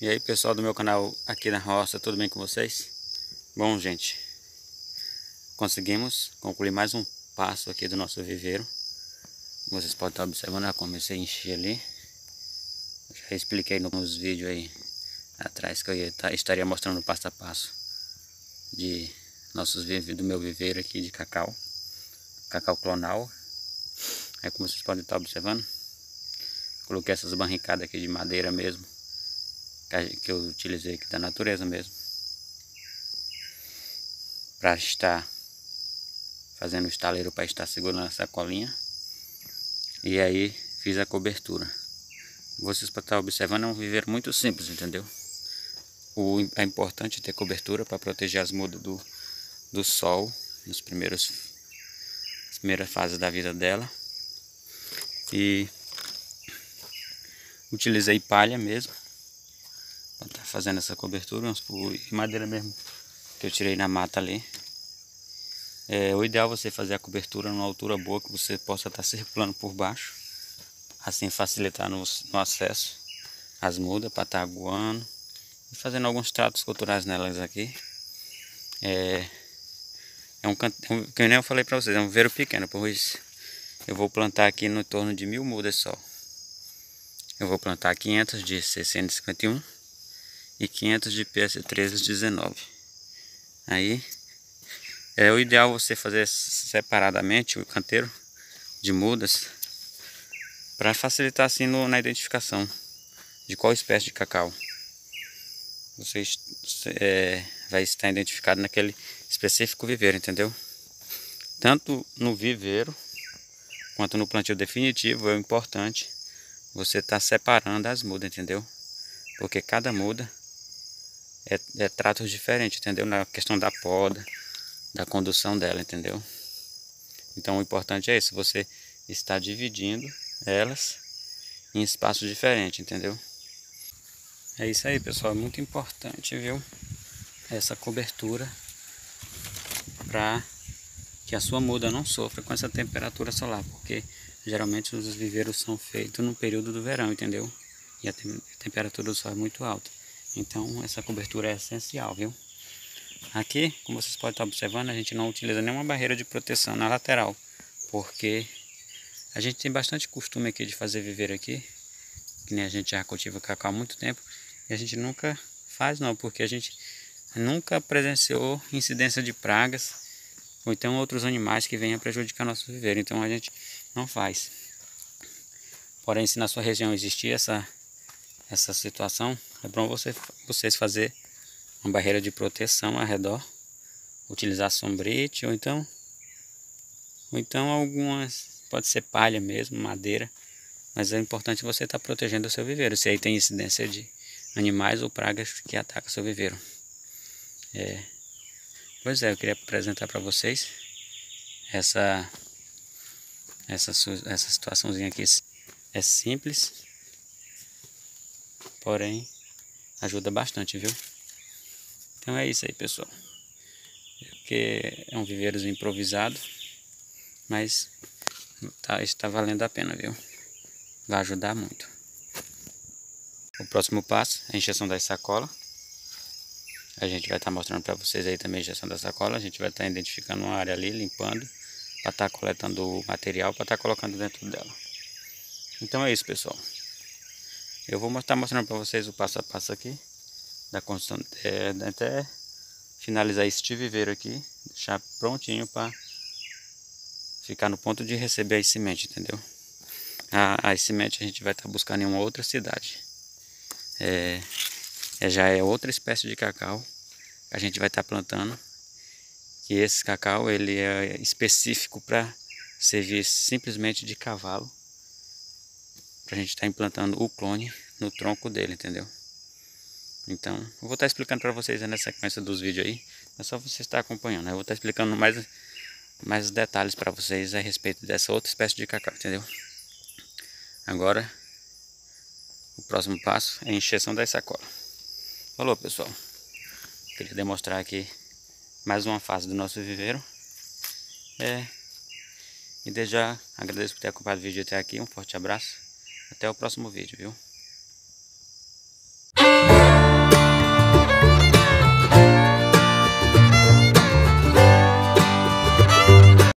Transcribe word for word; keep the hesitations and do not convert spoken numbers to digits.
E aí, pessoal do meu canal Aqui na Roça, tudo bem com vocês? Bom, gente, conseguimos concluir mais um passo aqui do nosso viveiro. Vocês podem estar observando, eu comecei a encher ali. Já expliquei nos vídeos aí atrás que eu ia estar, estaria mostrando passo a passo de nossos vive, do meu viveiro aqui de cacau, cacau clonal. É como vocês podem estar observando, coloquei essas barricadas aqui de madeira mesmo, que eu utilizei aqui da natureza mesmo, para estar fazendo o estaleiro, para estar segurando a sacolinha. E aí fiz a cobertura. Vocês podem estar observando, é um viveiro muito simples, entendeu? O, é importante ter cobertura para proteger as mudas do, do sol nos primeiros, nas primeiras fases da vida dela. E utilizei palha mesmo para estar fazendo essa cobertura, e madeira mesmo que eu tirei na mata ali. É, o ideal é você fazer a cobertura numa altura boa que você possa estar circulando por baixo, assim facilitar no, no acesso às mudas para estar aguando e fazendo alguns tratos culturais nelas aqui. É, é um canto, um, que nem eu falei para vocês, é um viveiro pequeno, pois eu vou plantar aqui no torno de mil mudas só. Eu vou plantar quinhentas de seiscentos e cinquenta e um e quinhentas de P S trezentos e dezenove. Aí é o ideal você fazer separadamente o canteiro de mudas para facilitar assim no, na identificação de qual espécie de cacau você é, vai estar identificado naquele específico viveiro, entendeu? Tanto no viveiro quanto no plantio definitivo é importante você tá separando as mudas, entendeu? Porque cada muda é, é tratos diferentes, entendeu? Na questão da poda, da condução dela, entendeu? Então o importante é isso, você está dividindo elas em espaços diferentes, entendeu? É isso aí, pessoal, é muito importante, viu? Essa cobertura para que a sua muda não sofra com essa temperatura solar, porque geralmente os viveiros são feitos no período do verão, entendeu? E a, te a temperatura do sol é muito alta. Então essa cobertura é essencial, viu? Aqui, como vocês podem estar observando, a gente não utiliza nenhuma barreira de proteção na lateral, porque a gente tem bastante costume aqui de fazer viveiro aqui, que nem a gente já cultiva cacau há muito tempo, e a gente nunca faz não, porque a gente nunca presenciou incidência de pragas, ou então outros animais que venham a prejudicar nosso viveiro, então a gente não faz. Porém, se na sua região existir essa, essa situação, é bom você, vocês fazer uma barreira de proteção ao redor, utilizar sombrite, ou então, ou então algumas, pode ser palha mesmo, madeira, mas é importante você estar protegendo o seu viveiro, se aí tem incidência de animais ou pragas que atacam o seu viveiro. É... Pois é, eu queria apresentar para vocês essa, essa, essa situaçãozinha aqui. É simples, porém ajuda bastante, viu? Então é isso aí, pessoal. Porque é um viveiro improvisado, mas tá, está valendo a pena, viu? Vai ajudar muito. O próximo passo é a injeção da sacola. A gente vai estar mostrando para vocês aí também a injeção da sacola. A gente vai estar identificando uma área ali, limpando, para estar coletando o material, para estar colocando dentro dela. Então é isso, pessoal. Eu vou estar mostrando para vocês o passo a passo aqui da construção, é, até finalizar este viveiro aqui, deixar prontinho para ficar no ponto de receber as sementes, entendeu? A, as sementes a gente vai estar buscando em uma outra cidade. É, é, já é outra espécie de cacau que a gente vai estar plantando. E esse cacau ele é específico para servir simplesmente de cavalo, para a gente estar implantando o clone no tronco dele, entendeu? Então, eu vou estar explicando para vocês na sequência dos vídeos aí. É só você estar acompanhando. Eu vou estar explicando mais, mais detalhes para vocês a respeito dessa outra espécie de cacau, entendeu? Agora, o próximo passo é a encheção da sacola. Falou, pessoal. Queria demonstrar aqui mais uma fase do nosso viveiro. É, e desde já agradeço por ter acompanhado o vídeo até aqui. Um forte abraço. Até o próximo vídeo, viu?